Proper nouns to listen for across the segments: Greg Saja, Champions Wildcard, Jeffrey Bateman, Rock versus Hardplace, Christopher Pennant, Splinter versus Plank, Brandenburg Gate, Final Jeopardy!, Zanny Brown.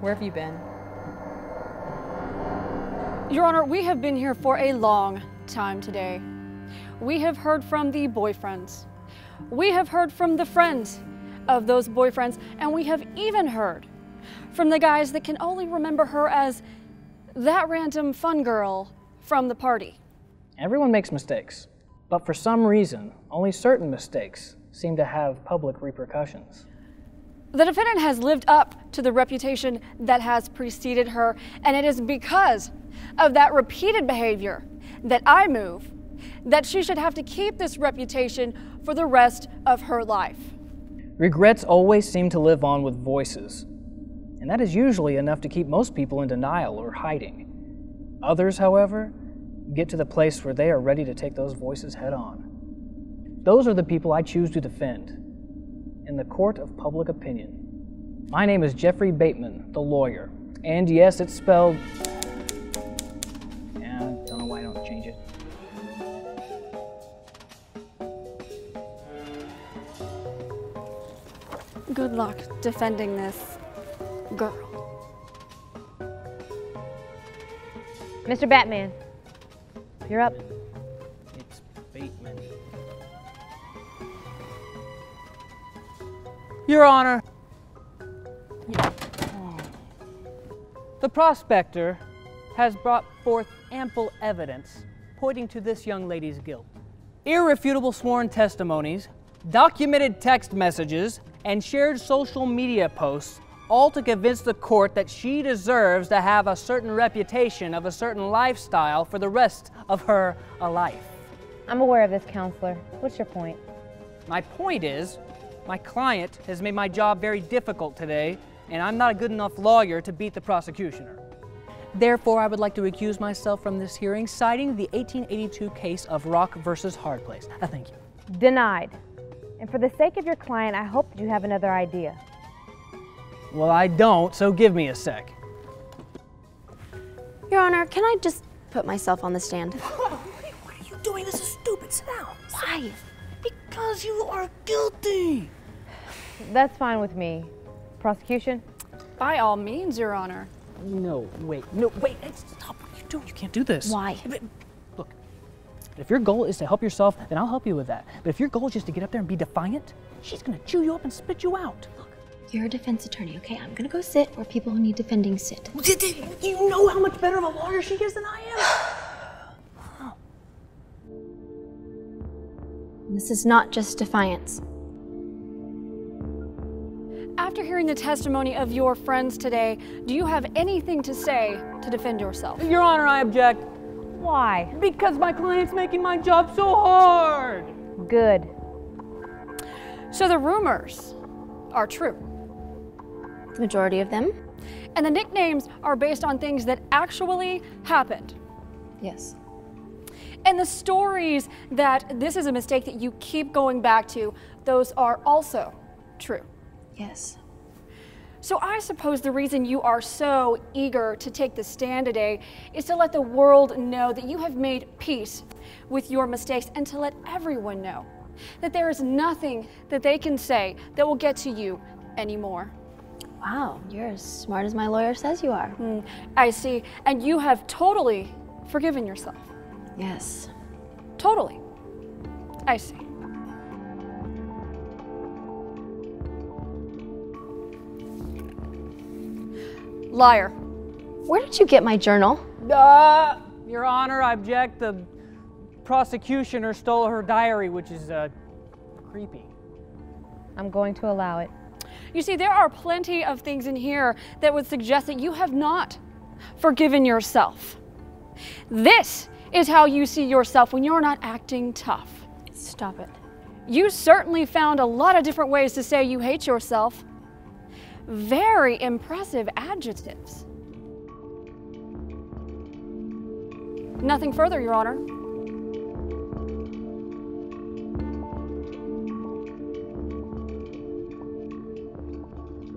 Where have you been? Your Honor, we have been here for a long time today. We have heard from the boyfriends. We have heard from the friends of those boyfriends, and we have even heard from the guys that can only remember her as that random fun girl from the party. Everyone makes mistakes, but for some reason, only certain mistakes seem to have public repercussions. The defendant has lived up to the reputation that has preceded her, and it is because of that repeated behavior that I move that she should have to keep this reputation for the rest of her life. Regrets always seem to live on with voices, and that is usually enough to keep most people in denial or hiding. Others, however, get to the place where they are ready to take those voices head on. Those are the people I choose to defend in the court of public opinion. My name is Jeffrey Bateman, the lawyer, and yes, it's spelled... Good luck defending this girl. Mr. Batman, you're up. It's Bateman. Your Honor, the prospector has brought forth ample evidence pointing to this young lady's guilt. Irrefutable sworn testimonies, documented text messages, and shared social media posts, all to convince the court that she deserves to have a certain reputation of a certain lifestyle for the rest of her life. I'm aware of this, counselor. What's your point? My point is, my client has made my job very difficult today, and I'm not a good enough lawyer to beat the prosecutioner. Therefore, I would like to recuse myself from this hearing, citing the 1882 case of Rock versus Hardplace. Thank you. Denied. And for the sake of your client, I hope you have another idea. Well, I don't, so give me a sec. Your Honor, can I just put myself on the stand? Wait, what are you doing? This is stupid. Sit down. Why? Because you are guilty. That's fine with me. Prosecution? By all means, Your Honor. No, wait, stop. What are you doing? You can't do this. Why? If your goal is to help yourself, then I'll help you with that. But if your goal is just to get up there and be defiant, she's gonna chew you up and spit you out. Look, you're a defense attorney, okay? I'm gonna go sit where people who need defending sit. You know how much better of a lawyer she is than I am? This is not just defiance. After hearing the testimony of your friends today, do you have anything to say to defend yourself? Your Honor, I object. Why? Because my client's making my job so hard. Good. So the rumors are true. The majority of them. And the nicknames are based on things that actually happened. Yes. And the stories that this is a mistake that you keep going back to, those are also true. Yes. So I suppose the reason you are so eager to take the stand today is to let the world know that you have made peace with your mistakes and to let everyone know that there is nothing that they can say that will get to you anymore. Wow, you're as smart as my lawyer says you are. I see, and you have totally forgiven yourself. Yes. Totally. I see. Liar. Where did you get my journal? Your Honor, I object. The prosecutioner stole her diary, which is creepy. I'm going to allow it. You see, there are plenty of things in here that would suggest that you have not forgiven yourself. This is how you see yourself when you're not acting tough. Stop it. You certainly found a lot of different ways to say you hate yourself. Very impressive adjectives. Nothing further, Your Honor.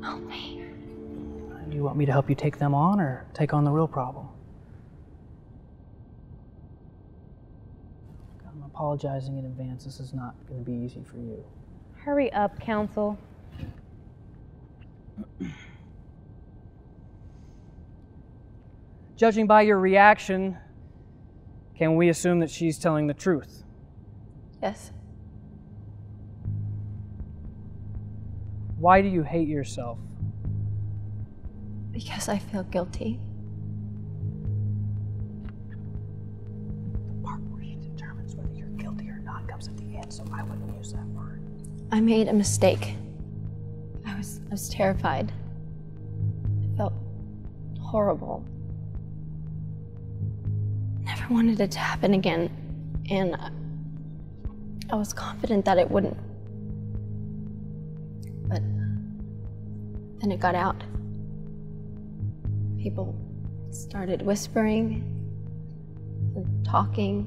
Oh, man. Do you want me to help you take them on or take on the real problem? I'm apologizing in advance. This is not going to be easy for you. Hurry up, counsel. Judging by your reaction, can we assume that she's telling the truth? Yes. Why do you hate yourself? Because I feel guilty. The part where he determines whether you're guilty or not comes at the end, so I wouldn't use that word. I made a mistake. I was terrified. I felt horrible. Never wanted it to happen again, and I was confident that it wouldn't. But then it got out. People started whispering and talking.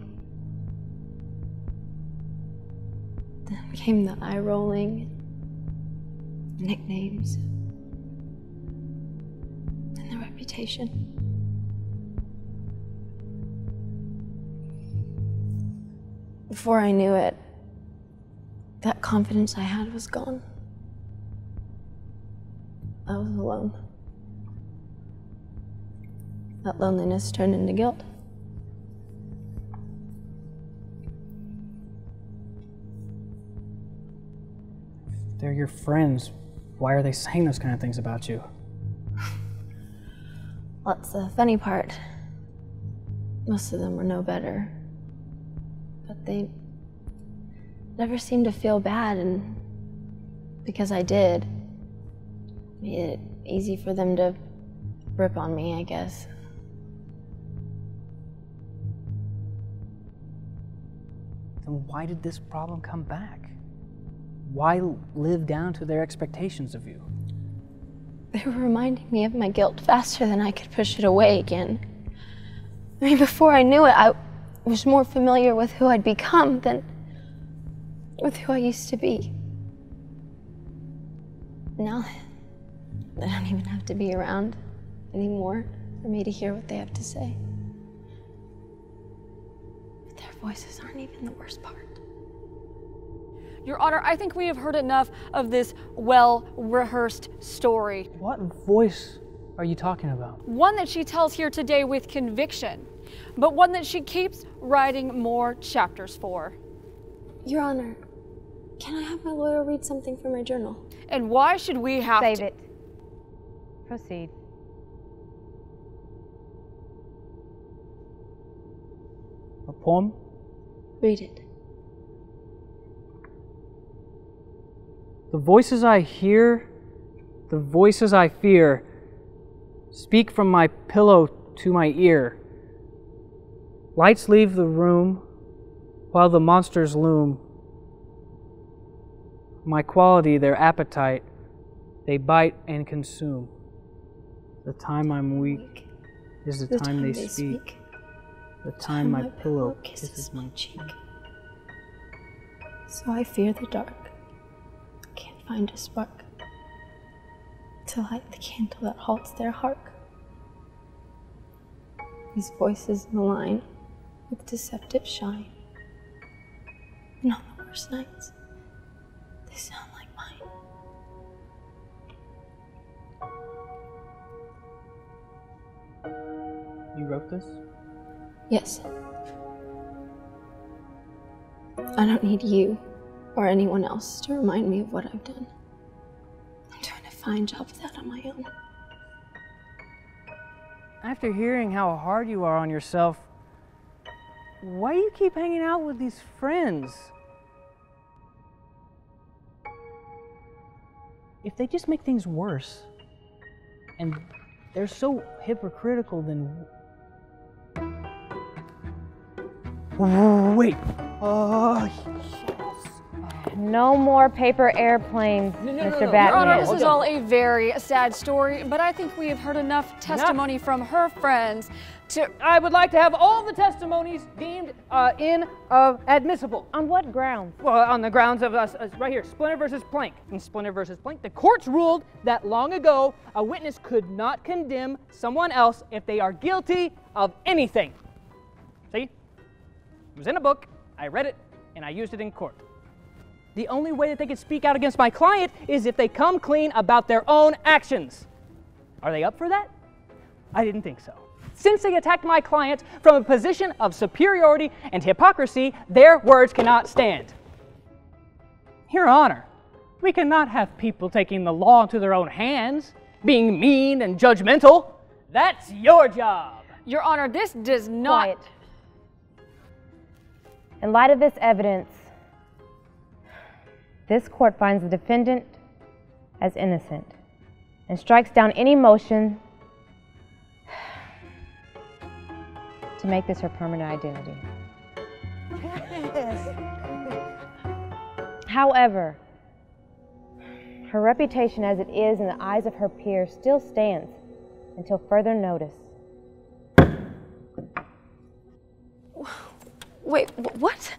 Then came the eye rolling, nicknames, and the reputation. Before I knew it, that confidence I had was gone. I was alone. That loneliness turned into guilt. If they're your friends, why are they saying those kind of things about you? Well, that's the funny part. Most of them were no better. But they never seemed to feel bad, and because I did, made it easy for them to rip on me, I guess. Then why did this problem come back? Why live down to their expectations of you? They were reminding me of my guilt faster than I could push it away again. I mean, before I knew it, I was more familiar with who I'd become than with who I used to be. Now, they don't even have to be around anymore for me to hear what they have to say. Voices aren't even the worst part. Your Honor, I think we have heard enough of this well-rehearsed story. What voice are you talking about? One that she tells here today with conviction, but one that she keeps writing more chapters for. Your Honor, can I have my lawyer read something from my journal? And why should we have to— Save it. Proceed. A poem? Read it. The voices I hear, the voices I fear, speak from my pillow to my ear. Lights leave the room while the monsters loom. My quality, their appetite, they bite and consume. The time I'm weak is the time they speak. The time my pillow kisses my cheek. So I fear the dark, can't find a spark to light the candle that halts their hark. These voices malign with deceptive shine, and on the worst nights, they sound like mine. You wrote this? Yes. I don't need you or anyone else to remind me of what I've done. I'm doing a fine job of that on my own. After hearing how hard you are on yourself, why do you keep hanging out with these friends? If they just make things worse, and they're so hypocritical, then— Wait. Oh, yes. No more paper airplanes, Mr. Bateman. Your Honor, this is all a very sad story, but I think we have heard enough testimony from her friends to— I would like to have all the testimonies deemed admissible. On what grounds? Well, on the grounds of us, right here, Splinter versus Plank. In Splinter versus Plank, the courts ruled that long ago, a witness could not condemn someone else if they are guilty of anything. See? It was in a book, I read it, and I used it in court. The only way that they could speak out against my client is if they come clean about their own actions. Are they up for that? I didn't think so. Since they attacked my client from a position of superiority and hypocrisy, their words cannot stand. Your Honor, we cannot have people taking the law into their own hands, being mean and judgmental. That's your job. Your Honor, this does not... Quiet. In light of this evidence, this court finds the defendant as innocent and strikes down any motion to make this her permanent identity. However, her reputation as it is in the eyes of her peers still stands until further notice. Wait, what?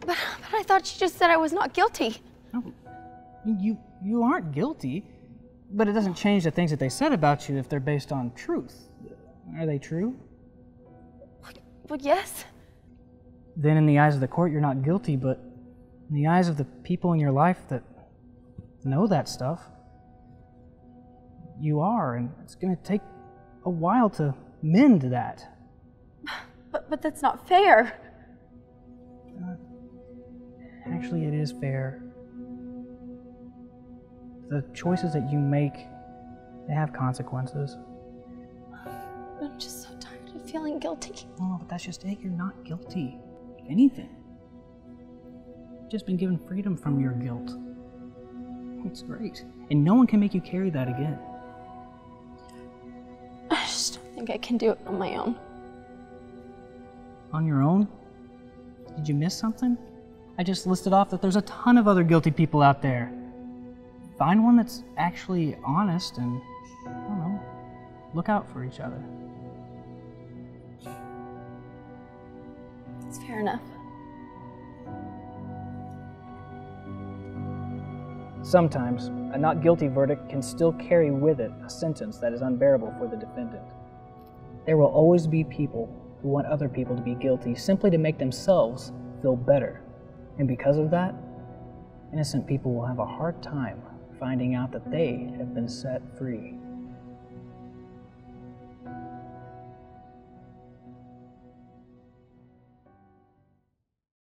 But I thought she just said I was not guilty. No, you aren't guilty, but it doesn't change the things that they said about you if they're based on truth. Are they true? Well, yes. Then in the eyes of the court, you're not guilty, but in the eyes of the people in your life that know that stuff, you are, and it's going to take a while to mend that. But that's not fair. Actually, it is fair. The choices that you make, they have consequences. I'm just so tired of feeling guilty. Oh, but that's just it. You're not guilty of anything. You've just been given freedom from your guilt. It's great. And no one can make you carry that again. I just don't think I can do it on my own. On your own? Did you miss something? I just listed off that there's a ton of other guilty people out there. Find one that's actually honest and, I don't know, look out for each other. That's fair enough. Sometimes, a not guilty verdict can still carry with it a sentence that is unbearable for the defendant. There will always be people who want other people to be guilty simply to make themselves feel better. And because of that, innocent people will have a hard time finding out that they have been set free.